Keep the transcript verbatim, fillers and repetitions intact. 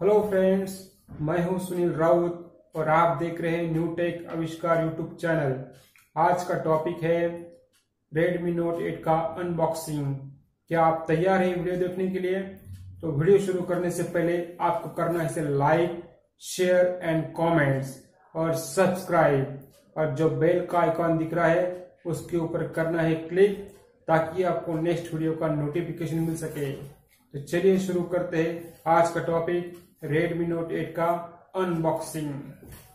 Hello friends, मैं हूं सुनील राउत और आप देख रहे हैं न्यूटेक अविष्कार यूट्यूब चैनल। आज का टॉपिक है Redmi Note एट का अनबॉक्सिंग। क्या आप तैयार हैं वीडियो देखने के लिए? तो वीडियो शुरू करने से पहले आपको करना है इसे लाइक, शेयर एंड कमेंट्स और सब्सक्राइब, और जो बेल का आइकॉन दिख रहा है उसके ऊपर करना है क्लिक ताकि आपको नेक्स्ट वीडियो का नोटिफिकेशन मिल सके। तो चलिए शुरू करते हैं आज का टॉपिक Redmi Note एट का अनबॉक्सिंग।